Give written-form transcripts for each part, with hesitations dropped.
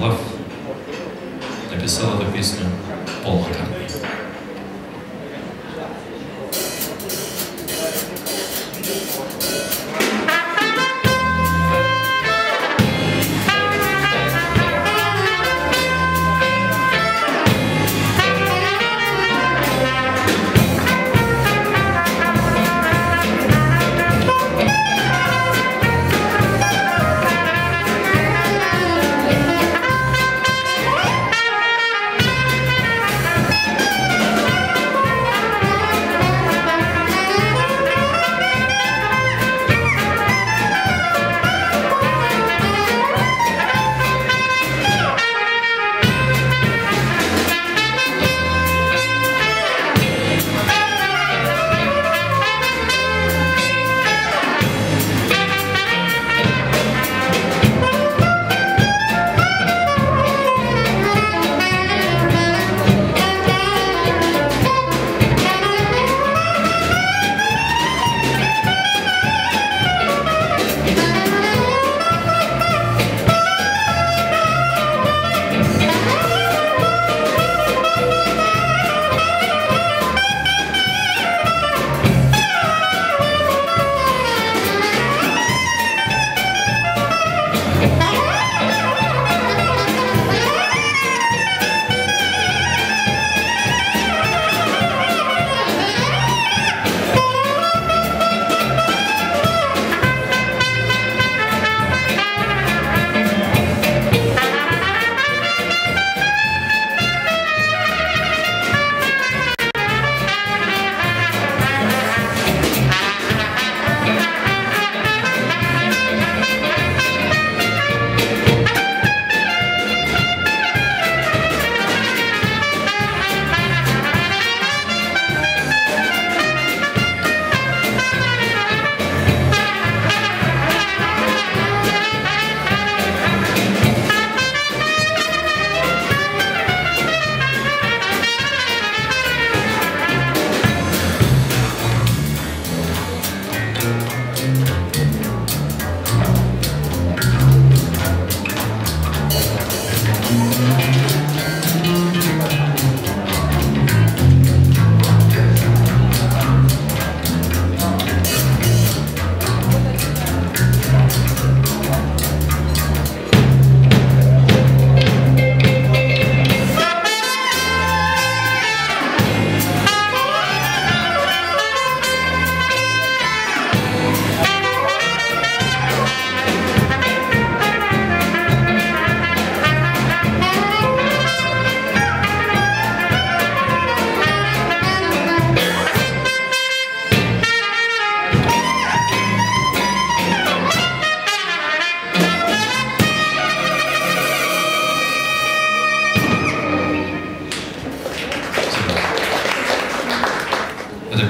Love написал эту песню Пол Маккартни.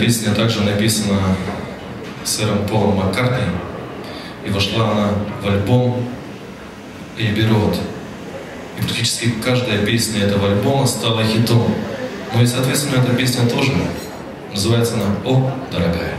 Песня также написана сэром Полом Маккартни, и вошла она в альбом «Эбби Роуд». И практически каждая песня этого альбома стала хитом. Ну и, соответственно, эта песня тоже. Называется она «О, дорогая».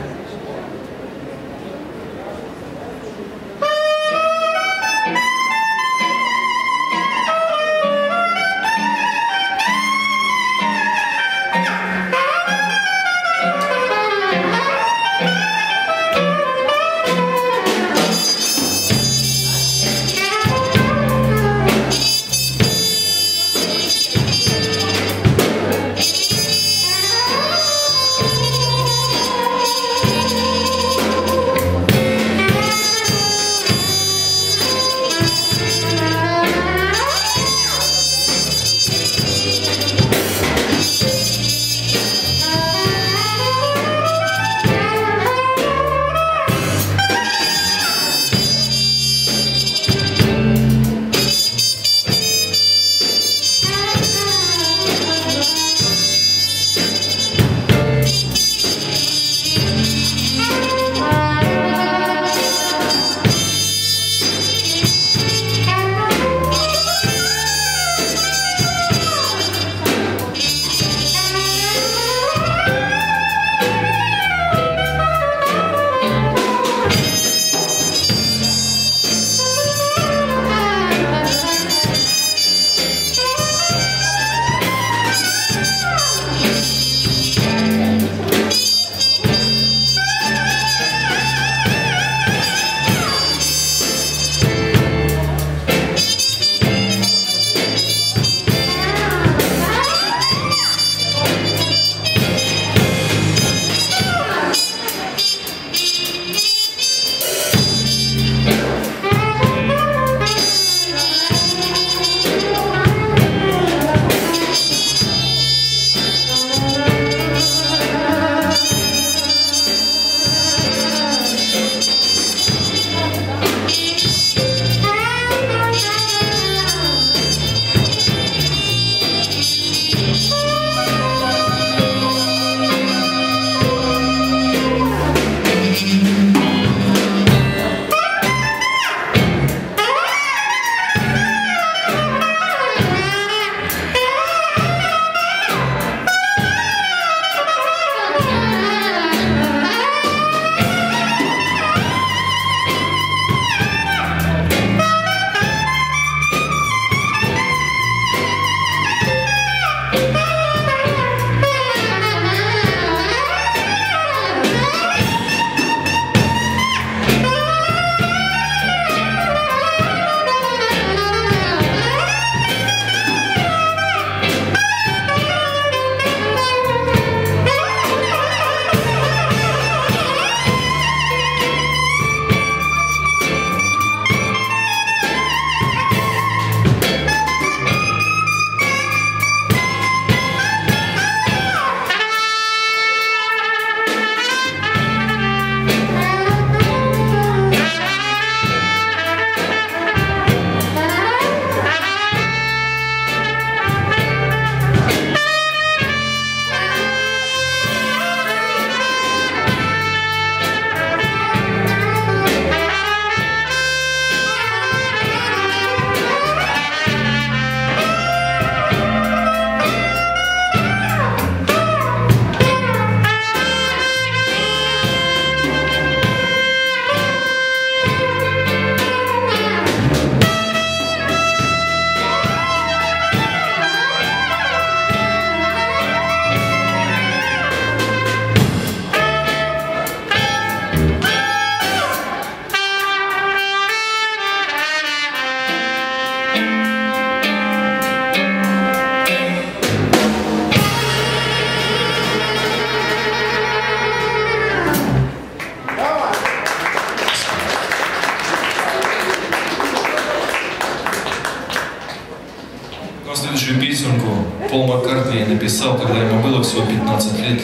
следующую песенку Пол Маккартни я написал, когда ему было всего 15 лет,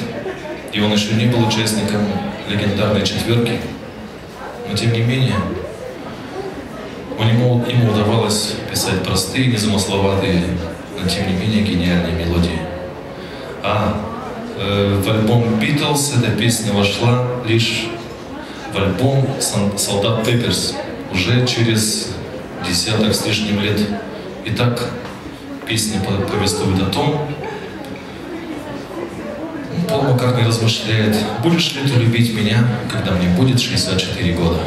и он еще не был участником легендарной четверки. Но тем не менее, ему удавалось писать простые, незамысловатые, но тем не менее гениальные мелодии. В альбом Beatles эта песня вошла лишь в альбом Солдат Пепперс уже через десяток с лишним лет. Итак, песня повествует о том, Пол Маккартни размышляет, будешь ли ты любить меня, когда мне будет 64 года.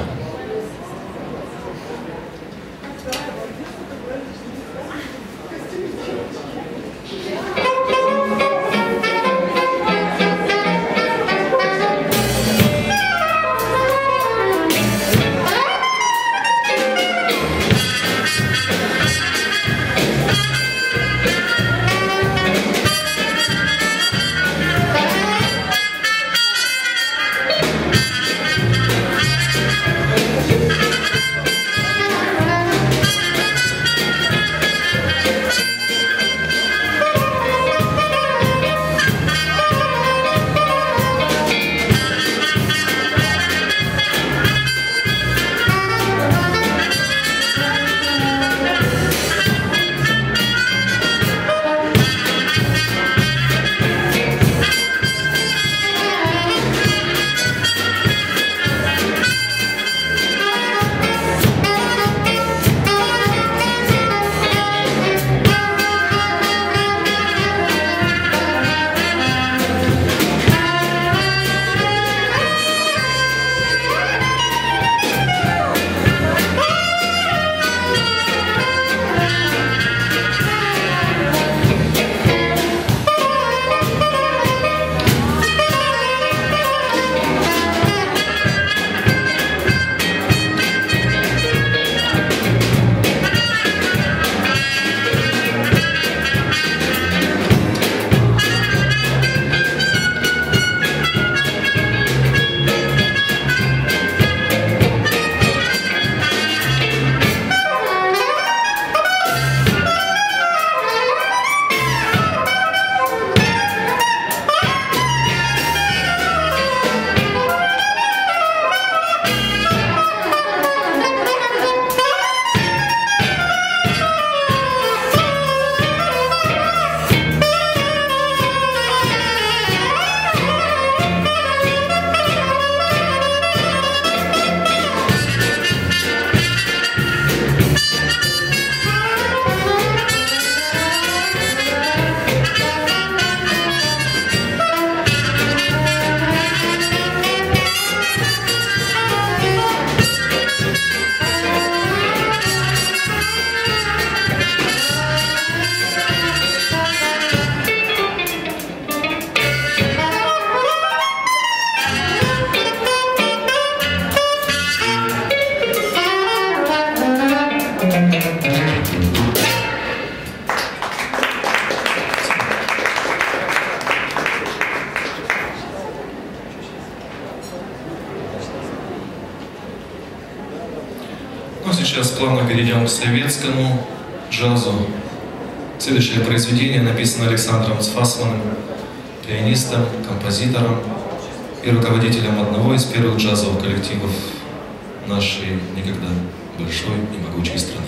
Сейчас плавно перейдем к советскому джазу. Следующее произведение написано Александром Цфасманом, пианистом, композитором и руководителем одного из первых джазовых коллективов нашей никогда большой и могучей страны.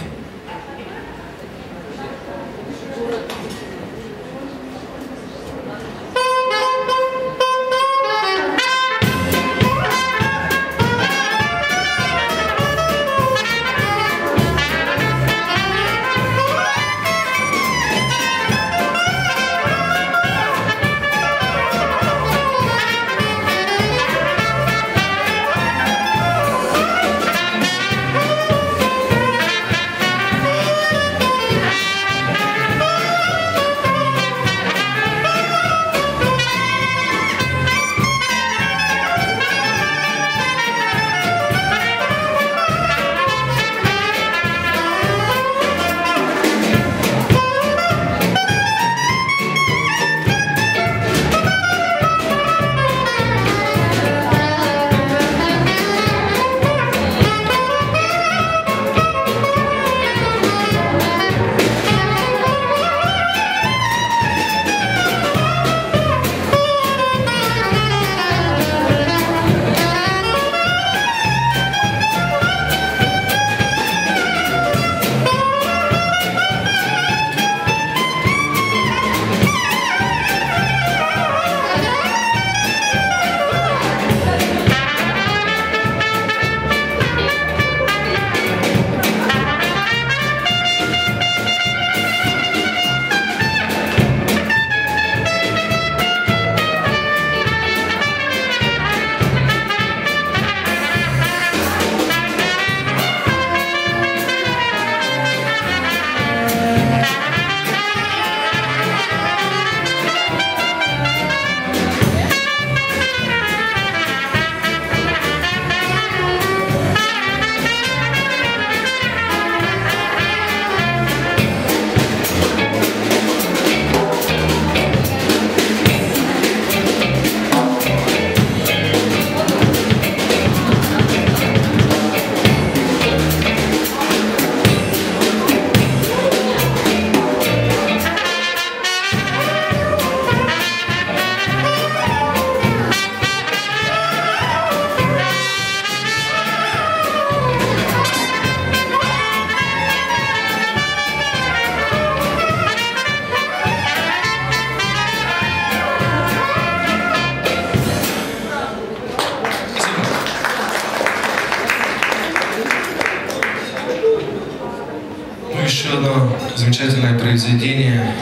вспомню еще одно замечательное произведение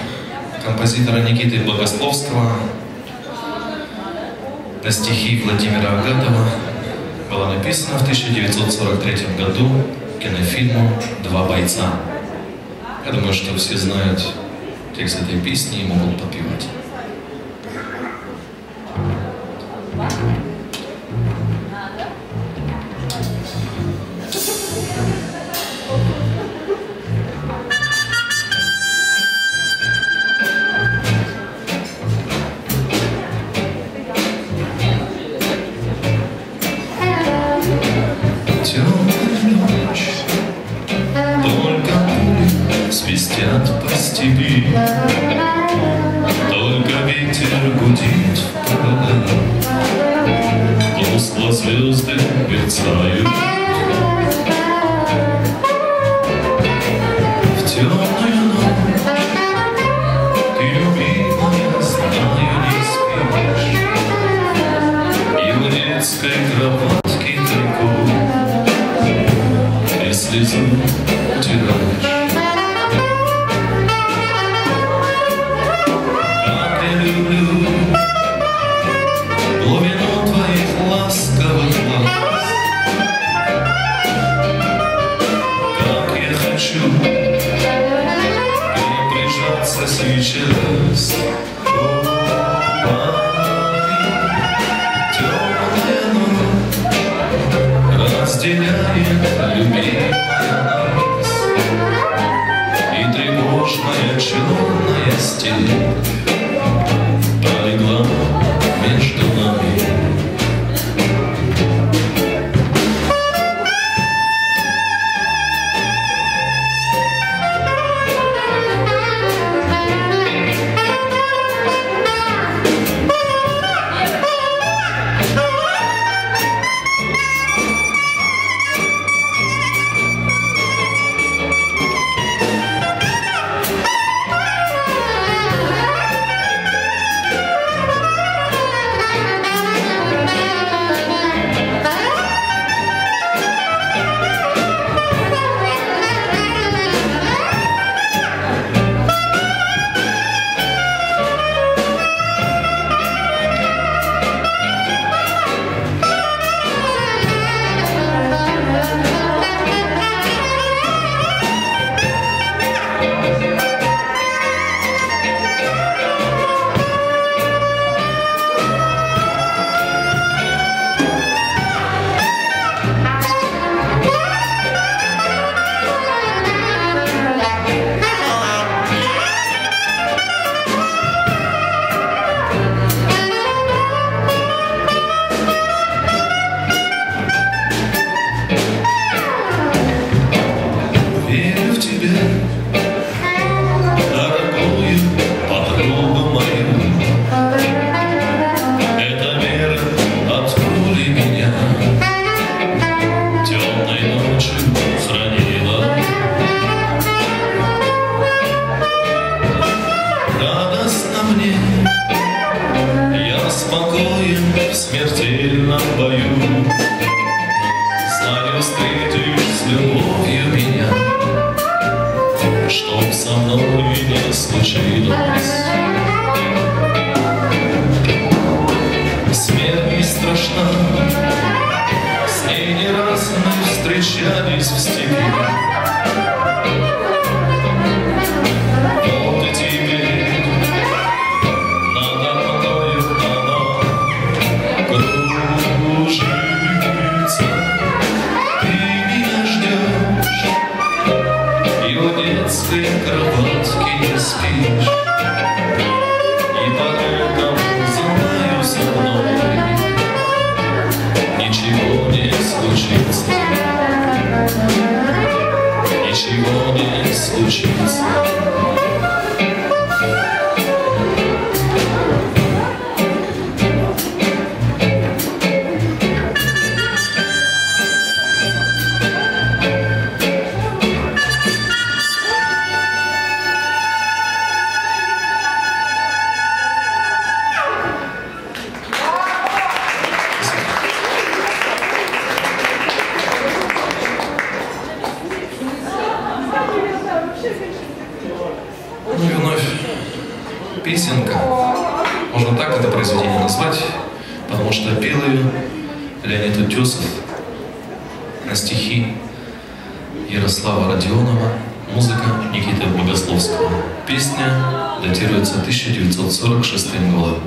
композитора Никиты Богословского на стихи Владимира Агатова. Было написано в 1943 году кинофильму «Два бойца». Я думаю, что все знают текст этой песни и могут подпевать. Только ветер гудит в поле, тускло звезды мерцают. В темную ночь ты, любимая, знаю, не спишь. И в детской кроватке такой ты слезу утираешь. Глубину твоих ласковых глаз, как я хочу прижаться сейчас. Темная ночь разделяет любимая нас и тревожная черная стена. И вновь песенка. Можно так это произведение назвать, потому что пел ее Леонид Утесов на стихи Ярослава Родионова, музыка Никиты Богословского. Песня датируется 1946 годом.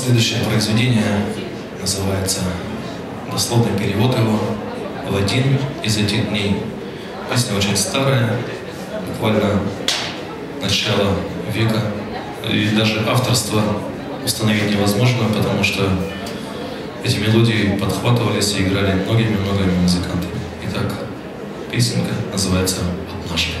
Следующее произведение называется дословный перевод его «В один из этих дней». Песня очень старая, буквально начало века, и даже авторство установить невозможно, потому что эти мелодии подхватывались и играли многими-многими музыкантами. Итак, песенка называется «Однажды».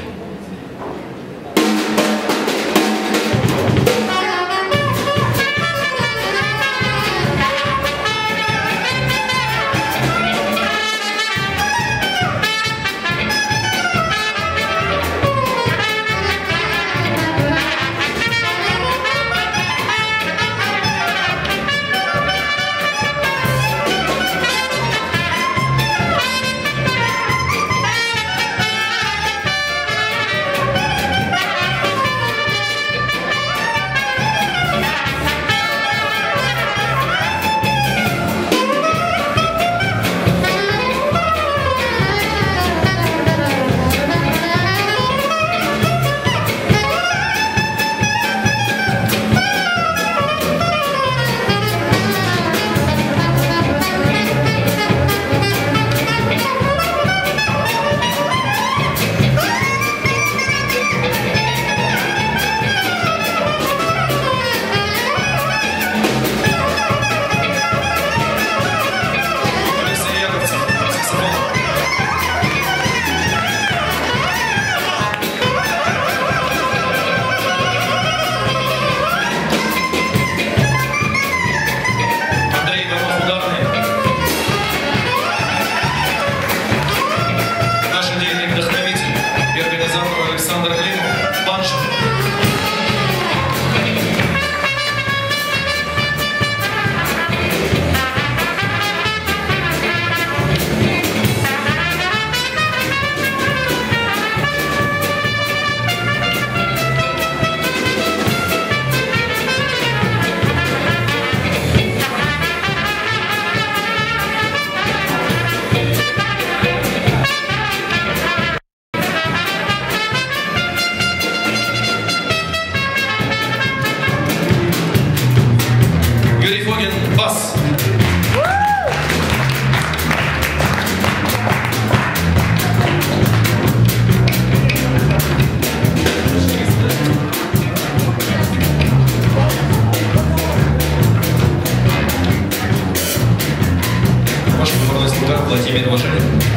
Владимир Машенко.